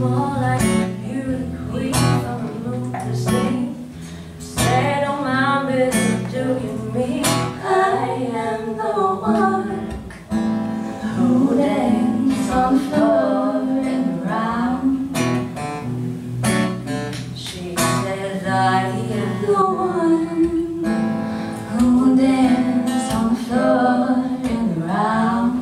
more like you're the queen of a movie scene. Say don't mind business, do you mean I am the work who dance on the floor and around? She says I am the one who dance on the floor and around.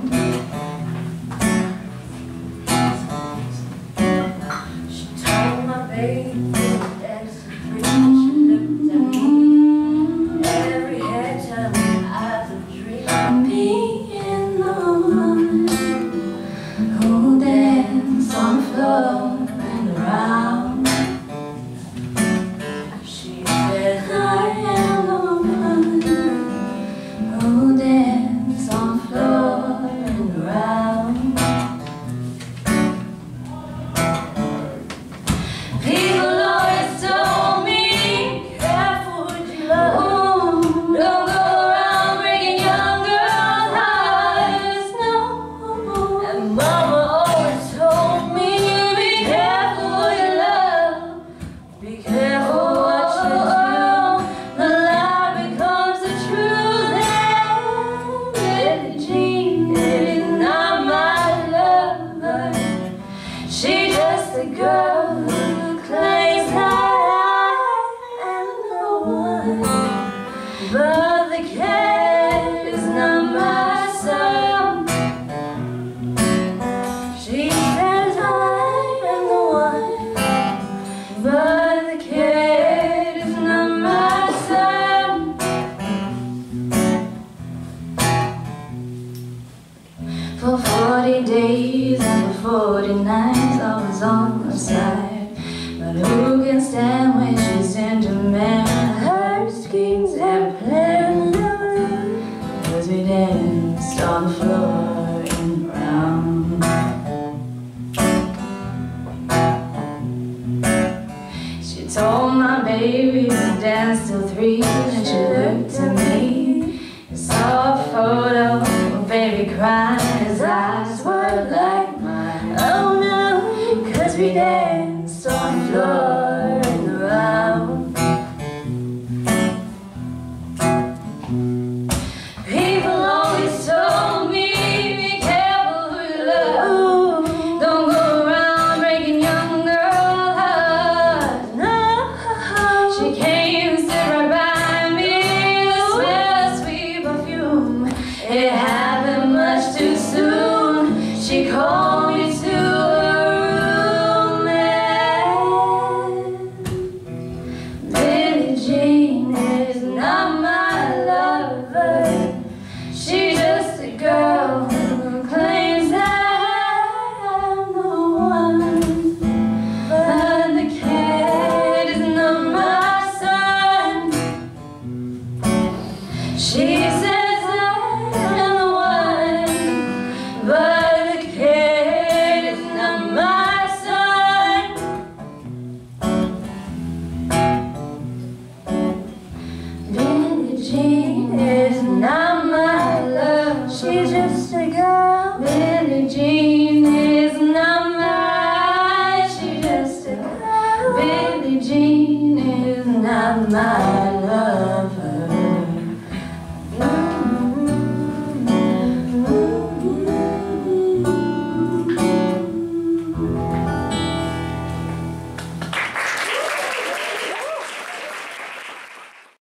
For 40 days and for 40 nights I was on her side, but who can stand when she's in demand? Her schemes and plans, cause we danced on the floor and round. She told my baby to dance till 3, and she looked at me and saw a photo. Baby cried, his eyes were like mine. Oh no, cause we danced on the floor and around. People always told me, be careful who you love. Ooh, don't go around breaking young girl hearts. No, she came and stood right by me. The smell of sweet perfume, it had too soon. She called me to her room and Billie Jean is not my lover. She's just a girl who claims that I'm the one, but the cat is not my son. She said she's just a girl. Billie Jean is not mine. She's just a girl. Billie Jean is not my love.